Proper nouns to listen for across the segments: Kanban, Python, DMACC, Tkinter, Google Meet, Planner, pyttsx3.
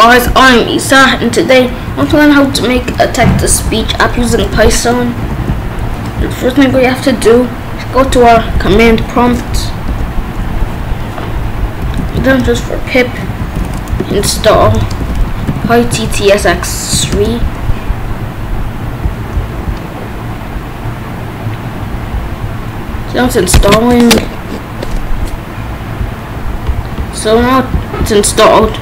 guys, I'm Isa, and today I want to learn how to make a text-to-speech app using Python. The first thing we have to do is go to our command prompt, then just for pip install pyttsx3. Now it's installing. So now it's installed.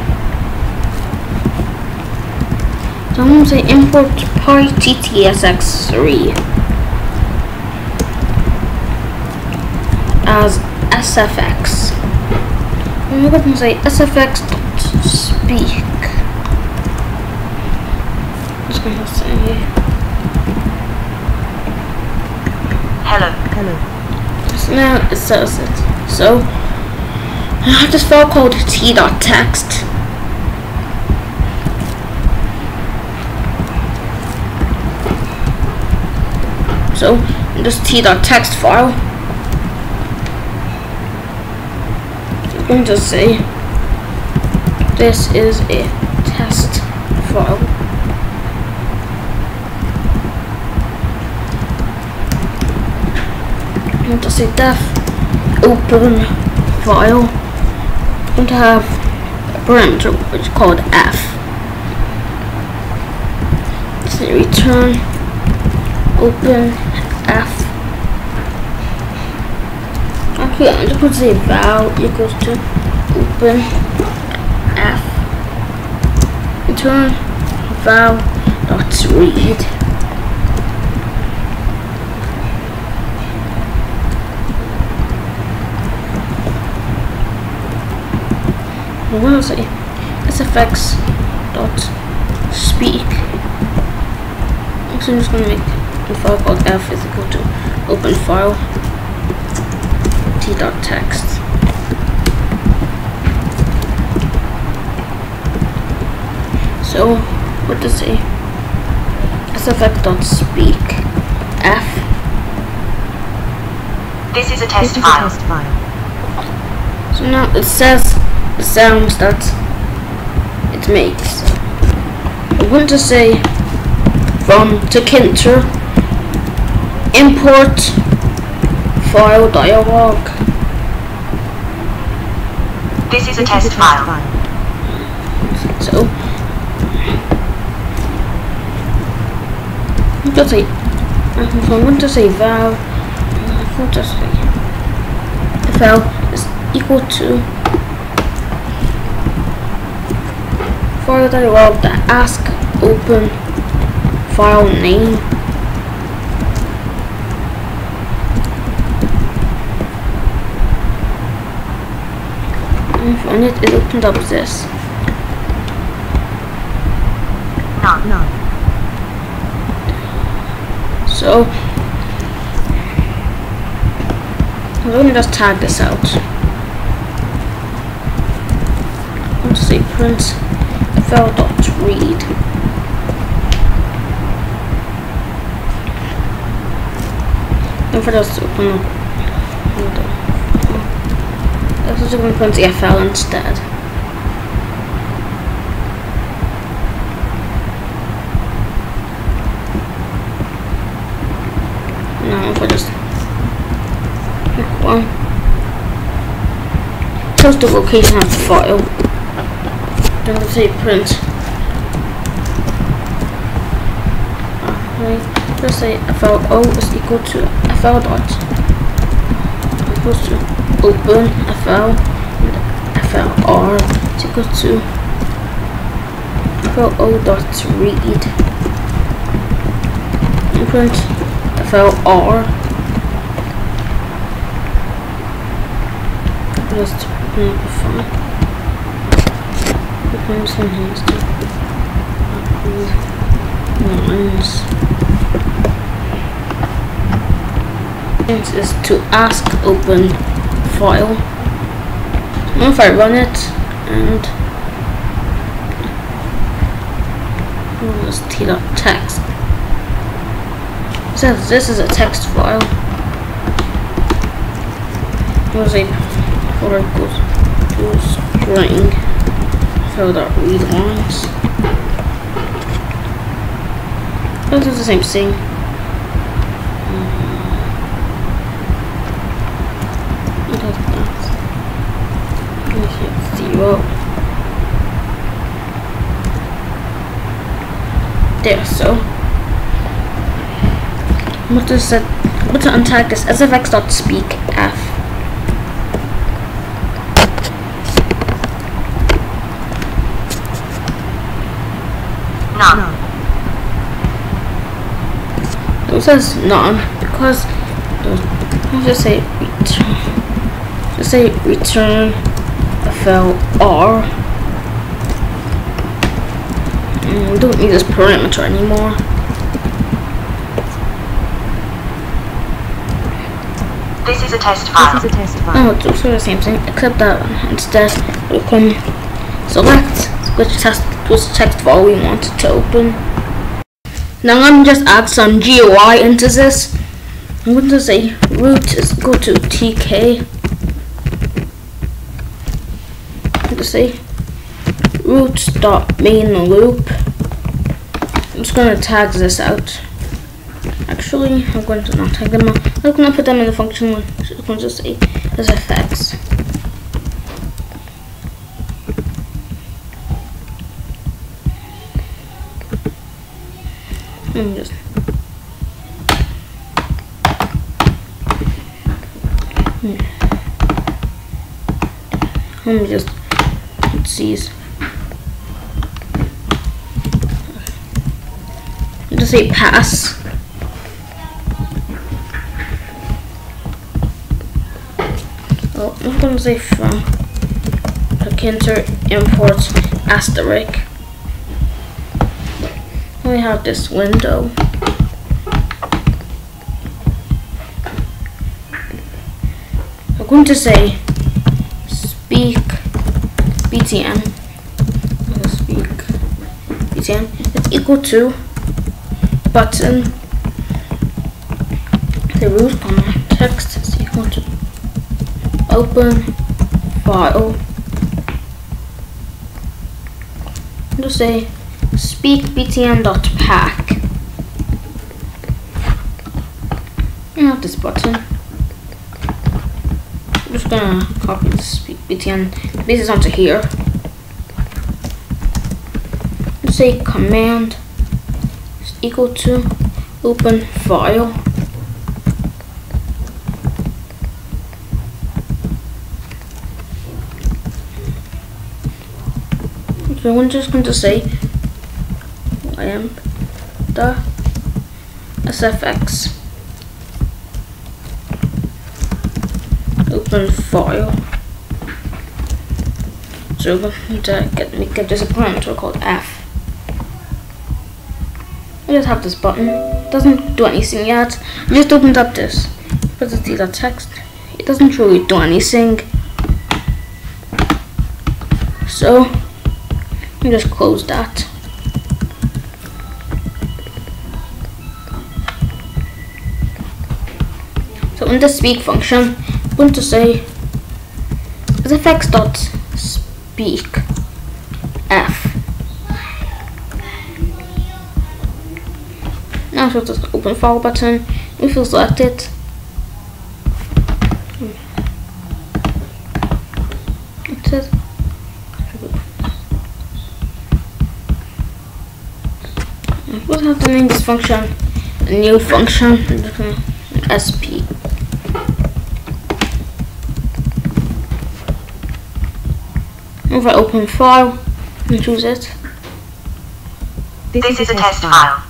So I'm going to say import pyttsx3 as sfx. And we're going to say sfx.speak. I'm just going to say hello. Hello. Now it says it. So I have this file called t.text. So in this t.text file, I'm going to say this is a test file. I'm going to say def open file. I'm going to have a parameter which is called f. Say return open f. Okay, I'm just going to say val equals to open f. Return val dot read. I'm going to say sfx.speak. So I'm just going to make a file called f is equal to open file t.text. So what to say sfx.speak f. This is a test file. So now it says the sounds that it makes. I'm going to say from Tkinter import file dialog. This is a test file. So I'm going to say val. I'm going to say the file is equal to file dialog that ask open file name. And when it opened up this. No. So I'm going to just tag this out. I'm going to say print file.read. And for this, I'm just going to print the file instead. Now if I just pick one, shows the location of the file. I'm going to say print. I'm going to say flo is equal to fl dot equals to open fl and flr is equal to flo dot read and print flr just print. This is to ask open file. Now if I run it and just t.text, it says this is a text file. It was a folder equals to string. Throw.readlines. Those are the same thing. There, so mutter untag ist sfx.speakf. None. Don't say none because just say return. Just say return FLR. We don't need this parameter anymore. This is a test file. Oh, it's also the same thing, except that instead we can select which text file we want to open. Now let me just add some GUI into this. I'm going to say root is go to TK. To say root dot main loop. I'm just gonna tag this out. Actually, I'm going to not tag them out. I'm gonna put them in the function. I'm just going to say sfx. Let me just Let's just say pass. Oh, I'm gonna say from Tkinter import asterisk. We have this window. I'm going to say speak btm. It's equal to button. The root command text is equal to open file. Just say speak btm.pack. And have this button. I'm just gonna copy the speak btm. This is onto here. Say command is equal to open file. So I'm just going to say lamp the sfx open file. So we're going to get this a parameter called f. I just have this button. It doesn't do anything yet. I just opened up this. But it's the text. It doesn't really do anything. So I just close that. So in the speak function, I'm going to say sfx.speakf. Now so just open file button. If you select it, that's it. We'll have to name this function a new function sp. If I open file and choose it, this is a test file.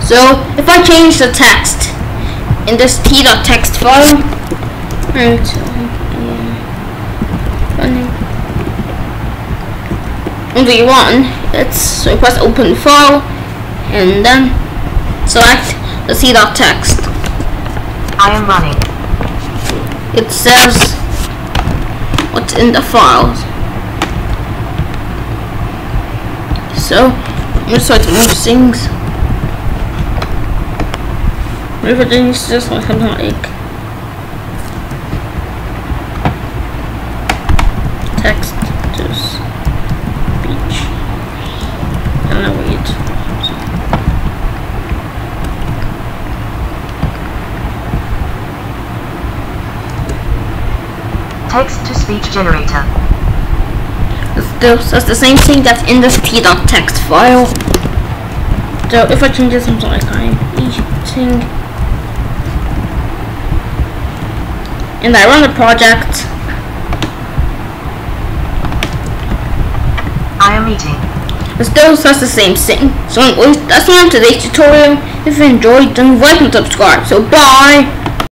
So if I change the text in this t.text file, and only one, so press open file and then select the t.text. I am running. It says what's in the file. So I'm going to start to move things. Everything is just like something like text, just gonna wait. Text-to-speech generator. So it's the same thing that's in this t.text file. So if I change it, something like I'm eating, and I run the project. I am eating. Those that's the same thing. So anyways, that's the end of today's tutorial. If you enjoyed, then like and subscribe. So bye.